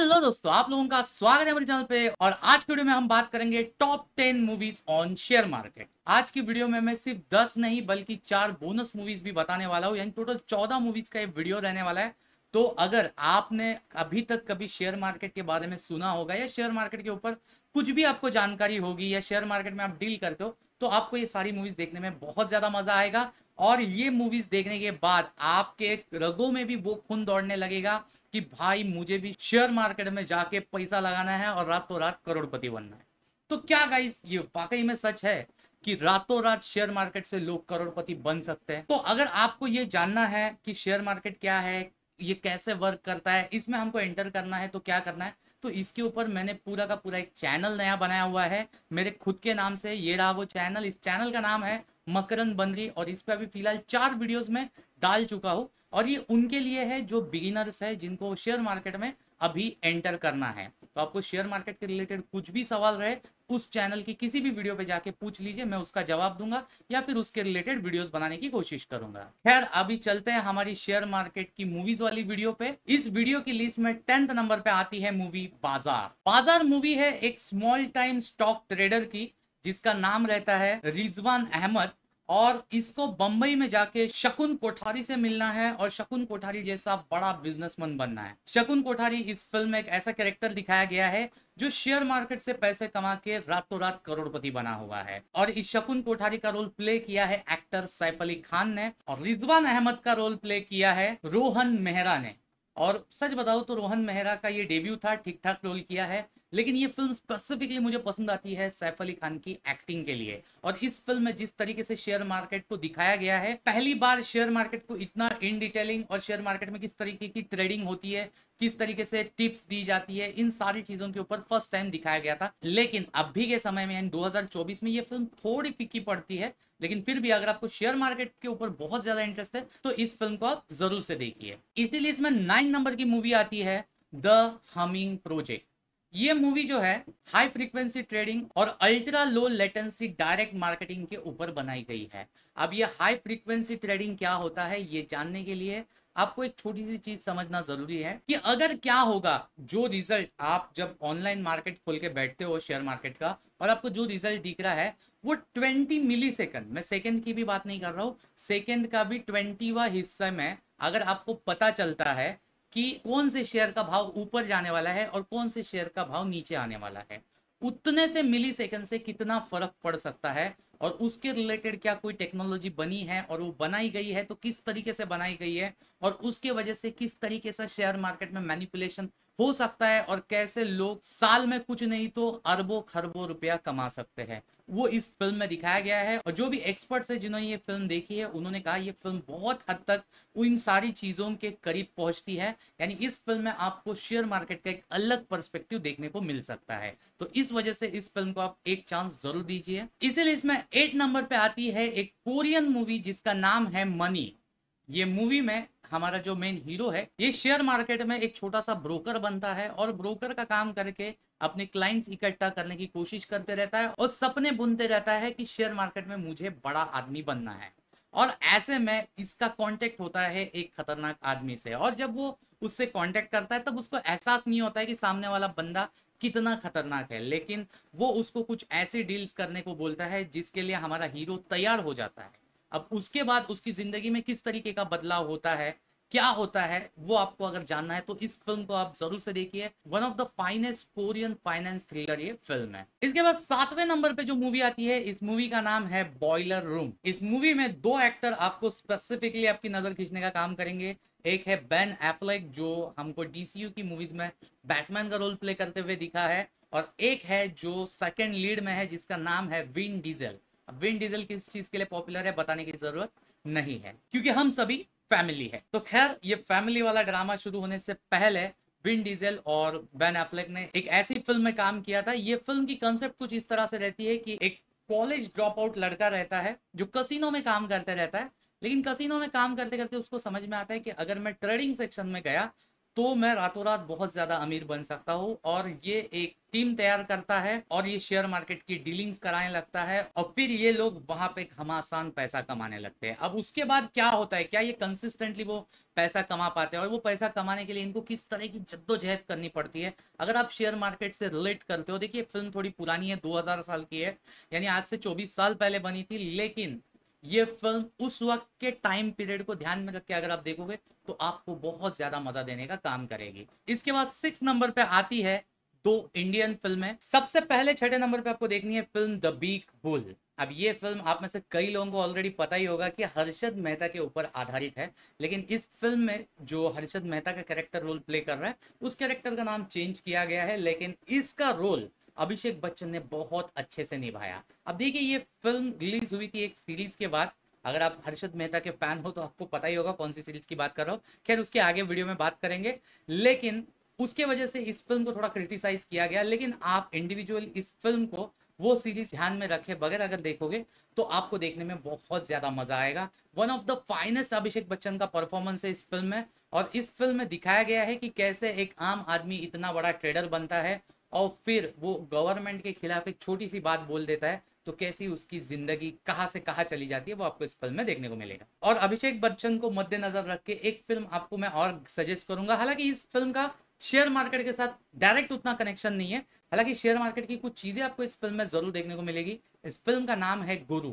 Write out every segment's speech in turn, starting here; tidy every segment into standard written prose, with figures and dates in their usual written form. Hello दोस्तों, आप लोगों का स्वागत है मेरे चैनल पे। और आज की वीडियो में हम बात करेंगे top 10 movies on share market. आज की वीडियो में मैं सिर्फ 10 नहीं बल्कि 4 बोनस मूवीज भी बताने वाला हूँ, यानी टोटल 14 मूवीज का ये वीडियो रहने वाला है। तो अगर आपने अभी तक कभी शेयर मार्केट के बारे में सुना होगा या शेयर मार्केट के ऊपर कुछ भी आपको जानकारी होगी या शेयर मार्केट में आप डील करते हो तो आपको ये सारी मूवीज देखने में बहुत ज्यादा मजा आएगा। और ये मूवीज देखने के बाद आपके रगों में भी वो खून दौड़ने लगेगा कि भाई मुझे भी शेयर मार्केट में जाके पैसा लगाना है और रातों रात करोड़पति बनना है। तो क्या गाइस, ये वाकई में सच है कि रातों रात शेयर मार्केट से लोग करोड़पति बन सकते हैं। तो अगर आपको ये जानना है कि शेयर मार्केट क्या है, ये कैसे वर्क करता है, इसमें हमको एंटर करना है तो क्या करना है, तो इसके ऊपर मैंने पूरा का पूरा एक चैनल नया बनाया हुआ है मेरे खुद के नाम से। ये रहा वो चैनल, इस चैनल का नाम है मकरंद बंद्री। और इस पर अभी फिलहाल 4 वीडियोस में डाल चुका हूँ और ये उनके लिए है जो बिगिनर्स है, जिनको शेयर मार्केट में अभी एंटर करना है। तो आपको शेयर मार्केट के रिलेटेड कुछ भी सवाल रहे उस चैनल की किसी भी वीडियो पे जाके पूछ लीजिए, मैं उसका जवाब दूंगा या फिर उसके रिलेटेड वीडियोस बनाने की कोशिश करूंगा। खैर, अभी चलते हैं हमारी शेयर मार्केट की मूवीज वाली वीडियो पे। इस वीडियो की लिस्ट में 10th नंबर पे आती है मूवी बाजार। बाजार मूवी है एक स्मॉल टाइम स्टॉक ट्रेडर की, जिसका नाम रहता है रिजवान अहमद। और इसको बंबई में जाके शकुन कोठारी से मिलना है और शकुन कोठारी जैसा बड़ा बिजनेसमैन बनना है। शकुन कोठारी इस फिल्म में एक ऐसा कैरेक्टर दिखाया गया है जो शेयर मार्केट से पैसे कमा के रातों रात करोड़पति बना हुआ है। और इस शकुन कोठारी का रोल प्ले किया है एक्टर सैफ अली खान ने और रिजवान अहमद का रोल प्ले किया है रोहन मेहरा ने। और सच बताओ तो रोहन मेहरा का ये डेब्यू था, ठीक ठाक रोल किया है, लेकिन ये फिल्म स्पेसिफिकली मुझे पसंद आती है सैफ अली खान की एक्टिंग के लिए। और इस फिल्म में जिस तरीके से शेयर मार्केट को दिखाया गया है, पहली बार शेयर मार्केट को इतना इन डिटेलिंग, और शेयर मार्केट में किस तरीके की ट्रेडिंग होती है, किस तरीके से टिप्स दी जाती है, इन सारी चीजों के ऊपर फर्स्ट टाइम दिखाया गया था। लेकिन अभी के समय में 2024 में ये फिल्म थोड़ी फीकी पड़ती है, लेकिन फिर भी अगर आपको शेयर मार्केट के ऊपर बहुत ज्यादा इंटरेस्ट है तो इस फिल्म को आप जरूर से देखिए। इसीलिए इसमें 9 नंबर की मूवी आती है द हमिंग प्रोजेक्ट। ये मूवी जो है हाई फ्रीक्वेंसी ट्रेडिंग और ultra low latency direct marketing के ऊपर बनाई गई है। अब ये हाई फ्रीक्वेंसी ट्रेडिंग क्या होता है, ये जानने के लिए आपको एक छोटी सी चीज समझना जरूरी है कि अगर क्या होगा, जो रिजल्ट आप जब ऑनलाइन मार्केट खोल के बैठते हो शेयर मार्केट का और आपको जो रिजल्ट दिख रहा है वो 20 मिली सेकेंड, मैं सेकेंड की भी बात नहीं कर रहा हूँ, सेकेंड का भी 20वां हिस्से में अगर आपको पता चलता है कि कौन से शेयर का भाव ऊपर जाने वाला है और कौन से शेयर का भाव नीचे आने वाला है, उतने से मिली सेकंड से कितना फर्क पड़ सकता है और उसके रिलेटेड क्या कोई टेक्नोलॉजी बनी है और वो बनाई गई है तो किस तरीके से बनाई गई है और उसके वजह से किस तरीके से शेयर मार्केट में मैनिपुलेशन हो सकता है और कैसे लोग साल में कुछ नहीं तो अरबों खरबों रुपया कमा सकते हैं, वो इस फिल्म में दिखाया गया है। और जो भी एक्सपर्ट्स है जिन्होंने ये फिल्म देखी है उन्होंने कहा ये फिल्म बहुत हद तक उन सारी चीजों के करीब पहुंचती है, यानी इस फिल्म में आपको शेयर मार्केट का एक अलग पर्सपेक्टिव देखने को मिल सकता है। तो इस वजह से इस फिल्म को आप एक चांस जरूर दीजिए। इसीलिए इसमें 8 नंबर पे आती है एक कोरियन मूवी जिसका नाम है मनी। ये मूवी में हमारा जो मेन हीरो है ये शेयर मार्केट में एक छोटा सा ब्रोकर बनता है और ब्रोकर का काम करके अपने क्लाइंट्स इकट्ठा करने की कोशिश करते रहता है और सपने बुनते रहता है कि शेयर मार्केट में मुझे बड़ा आदमी बनना है। और ऐसे में इसका कांटेक्ट होता है एक खतरनाक आदमी से और जब वो उससे कांटेक्ट करता है तब उसको एहसास नहीं होता है कि सामने वाला बंदा कितना खतरनाक है, लेकिन वो उसको कुछ ऐसे डील्स करने को बोलता है जिसके लिए हमारा हीरो तैयार हो जाता है। अब उसके बाद उसकी जिंदगी में किस तरीके का बदलाव होता है, क्या होता है, वो आपको अगर जानना है तो इस फिल्म को आप जरूर से देखिए। One of the finest Korean finance thriller ये फिल्म है। इसके बाद 7वें नंबर पे जो मूवी आती है, इस मूवी का नाम है बॉयलर रूम। इस मूवी में 2 एक्टर आपको स्पेसिफिकली आपकी नजर खींचने का काम करेंगे। एक है बेन एफ्लेक जो हमको डीसीयू की मूवीज में बैटमैन का रोल प्ले करते हुए दिखा है, और एक है जो सेकेंड लीड में है जिसका नाम है विन डीजल। विन डीजल किस चीज के लिए पॉपुलर है बताने की जरूरत नहीं है क्योंकि हम सभी फैमिली है। तो खैर, ये फैमिली वाला ड्रामा शुरू होने से पहले विन डीजल और बेन एफ्लेक ने एक ऐसी फिल्म में काम किया था। ये फिल्म की कांसेप्ट कुछ इस तरह से रहती है कि एक कॉलेज ड्रॉप आउट लड़का रहता है जो कसिनो में काम करते रहता है, लेकिन कसिनो में काम करते करते उसको समझ में आता है कि अगर मैं ट्रेडिंग सेक्शन में गया तो मैं रातों रात बहुत ज़्यादा अमीर बन सकता हूँ। और ये एक टीम तैयार करता है और ये शेयर मार्केट की डीलिंग्स कराने लगता है और फिर ये लोग वहाँ पे घमासान पैसा कमाने लगते हैं। अब उसके बाद क्या होता है, क्या ये कंसिस्टेंटली वो पैसा कमा पाते हैं और वो पैसा कमाने के लिए इनको किस तरह की जद्दोजहद करनी पड़ती है। अगर आप शेयर मार्केट से रिलेट करते हो, देखिए फिल्म थोड़ी पुरानी है, 2000 साल की है, यानी आज से 24 साल पहले बनी थी, लेकिन ये फिल्म उस वक्त के टाइम पीरियड को ध्यान में रख के अगर आप देखोगे तो आपको बहुत ज्यादा मजा देने का काम करेगी। इसके बाद 6 नंबर पे आती है 2 इंडियन फिल्में। सबसे पहले 6ठे नंबर पे आपको देखनी है फिल्म द बिग बुल। अब ये फिल्म आप में से कई लोगों को ऑलरेडी पता ही होगा कि हर्षद मेहता के ऊपर आधारित है, लेकिन इस फिल्म में जो हर्षद मेहता का कैरेक्टर रोल प्ले कर रहा है उस कैरेक्टर का नाम चेंज किया गया है, लेकिन इसका रोल अभिषेक बच्चन ने बहुत अच्छे से निभाया। अब देखिए ये फिल्म रिलीज हुई थी एक सीरीज के बाद, अगर आप हर्षद मेहता के फैन हो तो आपको पता ही होगा कौन सी सीरीज की बात कर रहा हूँ, खैर उसके आगे वीडियो में बात करेंगे। लेकिन उसके वजह से इस फिल्म को थोड़ा क्रिटिसाइज किया गया, लेकिन आप इंडिविजुअल इस फिल्म को वो सीरीज ध्यान में रखे बगैर अगर देखोगे तो आपको देखने में बहुत ज्यादा मजा आएगा। One of the finest Abhishek Bachchan का परफॉर्मेंस है इस फिल्म में, और इस फिल्म में दिखाया गया है कि कैसे एक आम आदमी इतना बड़ा ट्रेडर बनता है और फिर वो गवर्नमेंट के खिलाफ एक छोटी सी बात बोल देता है तो कैसी उसकी जिंदगी कहाँ से कहाँ चली जाती है, वो आपको इस फिल्म में देखने को मिलेगा। और अभिषेक बच्चन को मद्देनजर रख के एक फिल्म आपको मैं और सजेस्ट करूंगा, हालांकि इस फिल्म का शेयर मार्केट के साथ डायरेक्ट उतना कनेक्शन नहीं है, हालांकि शेयर मार्केट की कुछ चीजें आपको इस फिल्म में जरूर देखने को मिलेगी। इस फिल्म का नाम है गुरु।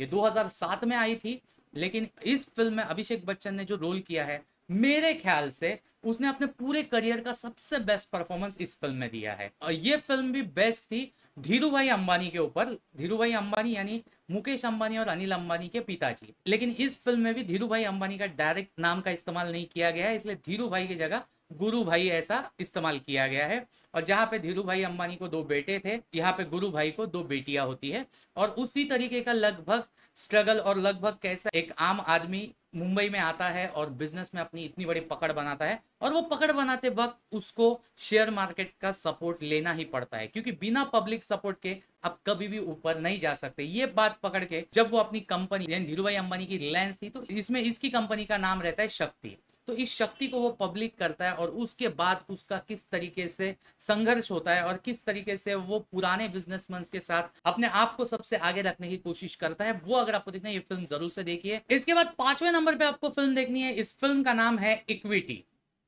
ये 2007 में आई थी, लेकिन इस फिल्म में अभिषेक बच्चन ने जो रोल किया है मेरे ख्याल से उसने अपने पूरे करियर का सबसे बेस्ट परफॉर्मेंस इस फिल्म में दिया है। और ये फिल्म भी बेस्ट थी धीरूभाई अंबानी के ऊपर। धीरूभाई अंबानी यानी मुकेश अंबानी और अनिल अंबानी के पिताजी, लेकिन इस फिल्म में भी धीरूभाई अंबानी का डायरेक्ट नाम का इस्तेमाल नहीं किया गया है, इसलिए धीरूभाई की जगह गुरु भाई ऐसा इस्तेमाल किया गया है। और जहाँ पे धीरूभाई अंबानी को 2 बेटे थे, यहाँ पे गुरु भाई को 2 बेटियां होती है, और उसी तरीके का लगभग स्ट्रगल और लगभग कैसा एक आम आदमी मुंबई में आता है और बिजनेस में अपनी इतनी बड़ी पकड़ बनाता है, और वो पकड़ बनाते वक्त उसको शेयर मार्केट का सपोर्ट लेना ही पड़ता है, क्योंकि बिना पब्लिक सपोर्ट के आप कभी भी ऊपर नहीं जा सकते। ये बात पकड़ के जब वो अपनी कंपनी, धीरूभाई अंबानी की रिलायंस थी, तो इसमें इसकी कंपनी का नाम रहता है शक्ति, तो इस शक्ति को वो पब्लिक करता है और उसके बाद उसका किस तरीके से संघर्ष होता है और किस तरीके से वो पुराने बिजनेसमैन के साथ अपने आप को सबसे आगे रखने की कोशिश करता है, वो अगर आपको देखना है ये फिल्म जरूर से देखिए। इसके बाद 5वें नंबर पे आपको फिल्म देखनी है, इस फिल्म का नाम है इक्विटी।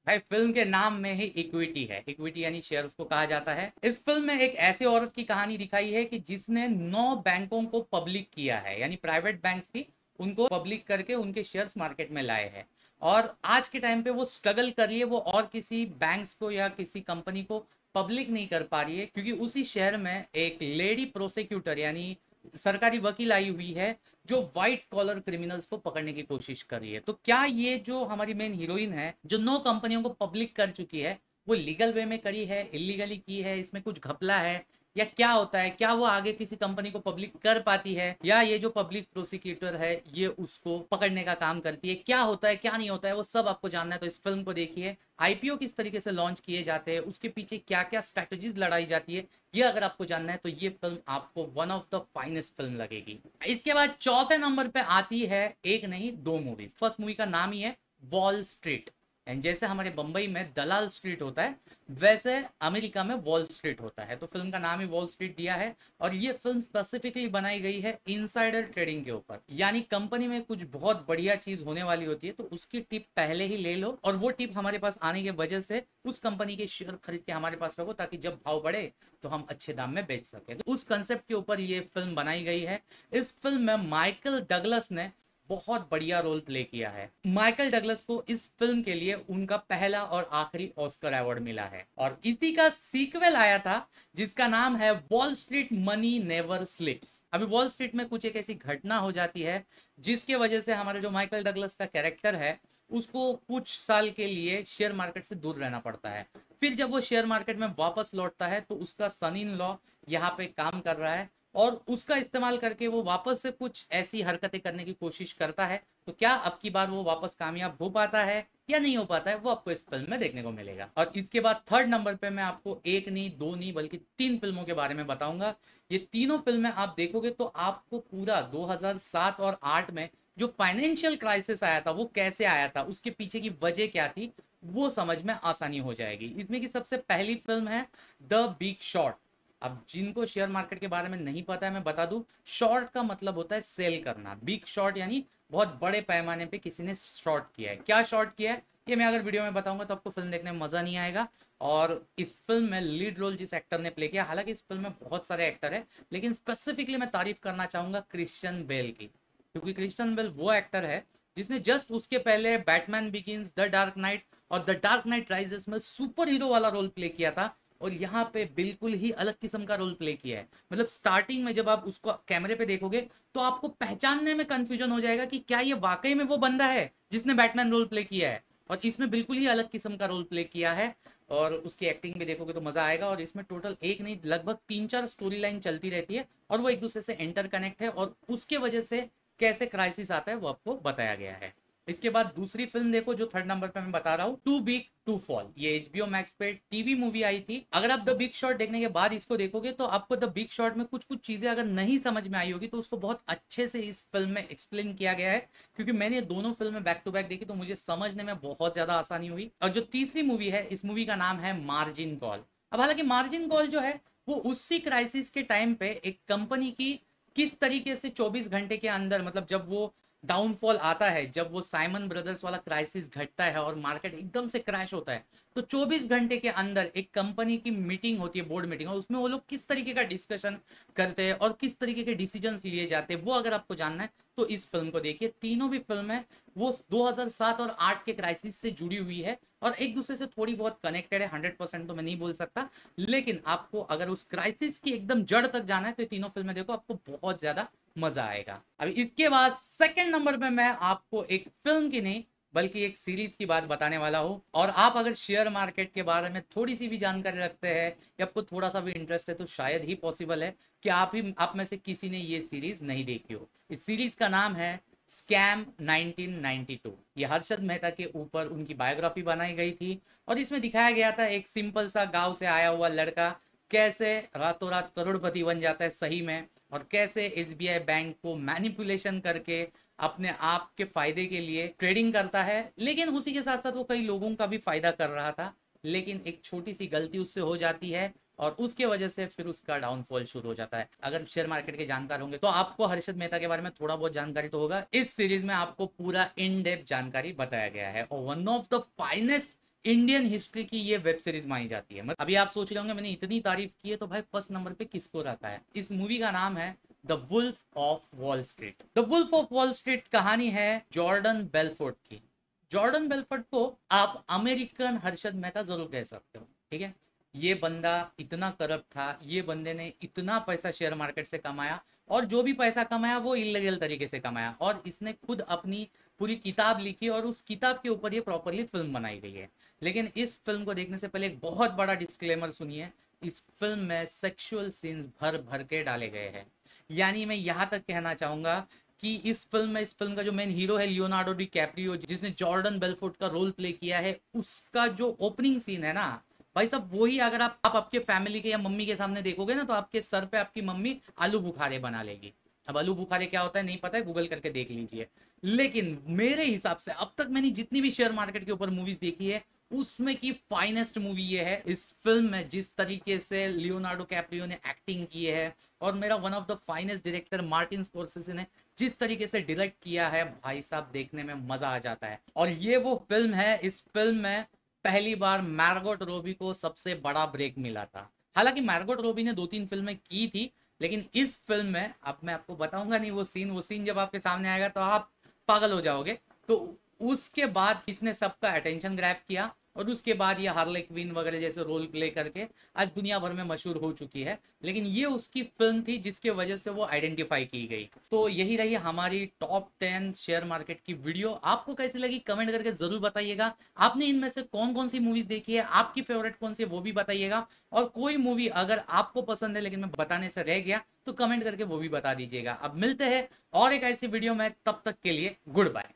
भाई फिल्म के नाम में ही इक्विटी है, इक्विटी यानी शेयर्स को कहा जाता है। इस फिल्म में एक ऐसी औरत की कहानी दिखाई है कि जिसने 9 बैंकों को पब्लिक किया है, यानी प्राइवेट बैंक थी उनको पब्लिक करके उनके शेयर्स मार्केट में लाए हैं, और आज के टाइम पे वो स्ट्रगल कर रही है, वो और किसी बैंक्स को या किसी कंपनी को पब्लिक नहीं कर पा रही है, क्योंकि उसी शहर में एक लेडी प्रोसिक्यूटर यानी सरकारी वकील आई हुई है जो व्हाइट कॉलर क्रिमिनल्स को पकड़ने की कोशिश कर रही है। तो क्या ये जो हमारी मेन हीरोइन है जो 9 कंपनियों को पब्लिक कर चुकी है, वो लीगल वे में करी है, इलीगली की है, इसमें कुछ घपला है या क्या होता है, क्या वो आगे किसी कंपनी को पब्लिक कर पाती है, या ये जो पब्लिक प्रोसिक्यूटर है ये उसको पकड़ने का काम करती है, क्या होता है क्या नहीं होता है, वो सब आपको जानना है। तो इस फिल्म को देखिए। आईपीओ किस तरीके से लॉन्च किए जाते हैं, उसके पीछे क्या क्या स्ट्रैटेजीज लड़ाई जाती है, ये अगर आपको जानना है तो ये फिल्म आपको one of the finest film लगेगी। इसके बाद 4ठे नंबर पे आती है एक नहीं 2 मूवीज। फर्स्ट मूवी का नाम ही है वॉल स्ट्रीट। एंड जैसे हमारे बम्बई में दलाल स्ट्रीट होता है, वैसे अमेरिका में वॉल स्ट्रीट होता है, तो फिल्म का नाम ही वॉल स्ट्रीट दिया है। और ये फिल्म स्पेसिफिकली बनाई गई है इनसाइडर ट्रेडिंग के ऊपर, यानी कंपनी में कुछ बहुत बढ़िया चीज होने वाली होती है तो उसकी टिप पहले ही ले लो और वो टिप हमारे पास आने की वजह से उस कंपनी के शेयर खरीद के हमारे पास रखो, ताकि जब भाव बढ़े तो हम अच्छे दाम में बेच सके। तो उस कंसेप्ट के ऊपर ये फिल्म बनाई गई है। इस फिल्म में माइकल डगलस ने बहुत बढ़िया रोल प्ले किया है। माइकल डगलस को इस फिल्म के लिए उनका पहला और आखिरी ऑस्कर अवार्ड मिला है, और इसी का सीक्वल आया था जिसका नाम है Wall Street money never sleeps. अभी वॉल स्ट्रीट में कुछ एक ऐसी घटना हो जाती है जिसके वजह से हमारे जो माइकल डगलस का कैरेक्टर है उसको कुछ साल के लिए शेयर मार्केट से दूर रहना पड़ता है। फिर जब वो शेयर मार्केट में वापस लौटता है तो उसका सन इन लॉ यहाँ पे काम कर रहा है और उसका इस्तेमाल करके वो वापस से कुछ ऐसी हरकतें करने की कोशिश करता है, तो क्या अब की बार वो वापस कामयाब हो पाता है या नहीं हो पाता है, वो आपको इस फिल्म में देखने को मिलेगा। और इसके बाद 3rd नंबर पे मैं आपको एक नहीं 2 नहीं बल्कि 3 फिल्मों के बारे में बताऊंगा। ये 3 फिल्में आप देखोगे तो आपको पूरा 2007 और 2008 में जो फाइनेंशियल क्राइसिस आया था वो कैसे आया था, उसके पीछे की वजह क्या थी, वो समझ में आसानी हो जाएगी। इसमें की सबसे पहली फिल्म है द बिग शॉर्ट। अब जिनको शेयर मार्केट के बारे में नहीं पता है मैं बता दूं, शॉर्ट का मतलब होता है सेल करना, बिग शॉर्ट यानी बहुत बड़े पैमाने पे किसी ने शॉर्ट किया है। क्या शॉर्ट किया है ये मैं अगर वीडियो में बताऊंगा तो आपको फिल्म देखने में मजा नहीं आएगा। और इस फिल्म में लीड रोल जिस एक्टर ने प्ले किया, हालांकि इस फिल्म में बहुत सारे एक्टर है लेकिन स्पेसिफिकली मैं तारीफ करना चाहूंगा क्रिश्चियन बेल की, क्योंकि क्रिश्चियन बेल वो एक्टर है जिसने जस्ट उसके पहले Batman Begins, the Dark Knight और द डार्क नाइट राइजेस में सुपर हीरो वाला रोल प्ले किया था और यहाँ पे बिल्कुल ही अलग किस्म का रोल प्ले किया है। मतलब स्टार्टिंग में जब आप उसको कैमरे पे देखोगे तो आपको पहचानने में कंफ्यूजन हो जाएगा कि क्या ये वाकई में वो बंदा है जिसने बैटमैन रोल प्ले किया है, और इसमें बिल्कुल ही अलग किस्म का रोल प्ले किया है और उसकी एक्टिंग भी देखोगे तो मजा आएगा। और इसमें टोटल एक नहीं लगभग 3-4 स्टोरी लाइन चलती रहती है और वो एक दूसरे से इंटरकनेक्ट है और उसके वजह से कैसे क्राइसिस आता है वो आपको बताया गया है। इसके बाद दूसरी फिल्म देखो जो थर्ड नंबर पे मैं बता रहा हूँ, टू बिग टू फॉल। ये HBO Max पे टीवी मूवी आई थी। अगर आप द बिग शॉट देखने के बाद इसको देखोगे तो आपको द बिग शॉट में कुछ कुछ चीजें अगर नहीं समझ में आई होगी तो उसको बहुत अच्छे से इस फिल्म में एक्सप्लेन किया गया है। क्योंकि मैंने दोनों फिल्में बैक टू बैक देखी तो मुझे समझने में बहुत ज्यादा आसानी हुई। और जो तीसरी मूवी है इस मूवी का नाम है मार्जिन कॉल। अब हालांकि मार्जिन कॉल जो है वो उसी क्राइसिस के टाइम पे एक कंपनी की किस तरीके से 24 घंटे के अंदर, मतलब जब वो डाउनफॉल आता है, जब वो साइमन ब्रदर्स वाला क्राइसिस घटता है और मार्केट एकदम से क्रैश होता है तो 24 घंटे के अंदर एक कंपनी की मीटिंग होती है, बोर्ड मीटिंग, और उसमें वो लोग किस तरीके का डिस्कशन करते हैं और किस तरीके के डिसीजंस लिए जाते हैं वो अगर आपको जानना है तो इस फिल्म को देखिए। तीनों भी फिल्में वो 2007 और 2008 के क्राइसिस से जुड़ी हुई है और एक दूसरे से थोड़ी बहुत कनेक्टेड है। 100% तो मैं नहीं बोल सकता, लेकिन आपको अगर उस क्राइसिस की एकदम जड़ तक जाना है तो तीनों फिल्में देखो, आपको बहुत ज्यादा मजा आएगा। अब इसके बाद सेकंड नंबर पे मैं आपको एक फिल्म की नहीं बल्कि एक सीरीज की बात बताने वाला हूँ। और आप अगर शेयर मार्केट के बारे में थोड़ी सी भी जानकारी रखते हैं या आपको थोड़ा सा भी इंटरेस्ट है तो शायद ही पॉसिबल है कि आप में से किसी ने ये सीरीज नहीं देखी हो। इस सीरीज का नाम है स्कैम 1992। ये हर्षद मेहता के ऊपर उनकी बायोग्राफी बनाई गई थी और इसमें दिखाया गया था एक सिंपल सा गाँव से आया हुआ लड़का कैसे रातों रात करोड़पति बन जाता है सही में, और कैसे SBI बैंक को मैनिपुलेशन करके अपने आप के फायदे के लिए ट्रेडिंग करता है। लेकिन उसी के साथ साथ वो कई लोगों का भी फायदा कर रहा था, लेकिन एक छोटी सी गलती उससे हो जाती है और उसके वजह से फिर उसका डाउनफॉल शुरू हो जाता है। अगर शेयर मार्केट के जानकार होंगे तो आपको हर्षद मेहता के बारे में थोड़ा बहुत जानकारी तो होगा। इस सीरीज में आपको पूरा इन डेप्थ जानकारी बताया गया है और one of the finest Indian history की ये वेब सीरीज मानी जाती है। मतलब अभी आप सोच रहे होंगे मैंने इतनी तारीफ की है तो भाई फर्स्ट नंबर पे किसको रखा है। इस मूवी का नाम है the Wolf of Wall Street. The Wolf of Wall Street कहानी है जॉर्डन बेलफोर्ट की। जॉर्डन बेलफोर्ट को आप अमेरिकन हर्षद मेहता जरूर कह सकते हो, ठीक है। ये बंदा इतना करप्ट था, ये बंदे ने इतना पैसा शेयर मार्केट से कमाया और जो भी पैसा कमाया वो इलीगल तरीके से कमाया और इसने खुद अपनी पूरी किताब लिखी और उस किताब के ऊपर ये प्रॉपरली फिल्म बनाई गई है। लेकिन इस फिल्म को देखने से पहले एक बहुत बड़ा डिस्क्लेमर सुनिए, इस फिल्म में सेक्सुअल सीन्स भर भर के डाले गए हैं। यानी मैं यहाँ तक कहना चाहूंगा कि इस फिल्म का जो मेन हीरो है लियोनार्डो डी कैप्रियो, जिसने जॉर्डन बेलफोर्ट का रोल प्ले किया है, उसका जो ओपनिंग सीन है ना भाई साहब, वही अगर आप आपके फैमिली के या मम्मी के सामने देखोगे ना तो आपके सर पे आपकी मम्मी आलू बुखारे बना लेगी। अब आलू बुखारे क्या होता है नहीं पता है, गूगल करके देख लीजिए। लेकिन मेरे हिसाब से अब तक मैंने जितनी भी शेयर मार्केट के ऊपर मूवीज देखी है उसमें की फाइनेस्ट मूवी ये है। इस फिल्म में जिस तरीके से लियोनार्डो कैप्रियो ने एक्टिंग की है और मेरा one of the finest director Martin Scorsese ने जिस तरीके से डायरेक्ट किया है भाई साहब, देखने में मजा आ जाता है। और ये वो फिल्म है, इस फिल्म में पहली बार मार्गोट रॉबी को सबसे बड़ा ब्रेक मिला था। हालांकि मार्गोट रॉबी ने 2-3 फिल्में की थी लेकिन इस फिल्म में अब मैं आपको बताऊंगा नहीं वो सीन जब आपके सामने आएगा तो आप पागल हो जाओगे। तो उसके बाद इसने सबका अटेंशन ग्रैब किया और उसके बाद ये हार्ले क्विन वगैरह जैसे रोल प्ले करके आज दुनिया भर में मशहूर हो चुकी है। लेकिन ये उसकी फिल्म थी जिसके वजह से वो आइडेंटिफाई की गई। तो यही रही हमारी टॉप 10 शेयर मार्केट की वीडियो। आपको कैसी लगी कमेंट करके जरूर बताइएगा। आपने इनमें से कौन कौन सी मूवीज देखी है, आपकी फेवरेट कौन सी है वो भी बताइएगा। और कोई मूवी अगर आपको पसंद है लेकिन मैं बताने से रह गया तो कमेंट करके वो भी बता दीजिएगा। अब मिलते हैं और एक ऐसी वीडियो में, तब तक के लिए गुड बाय।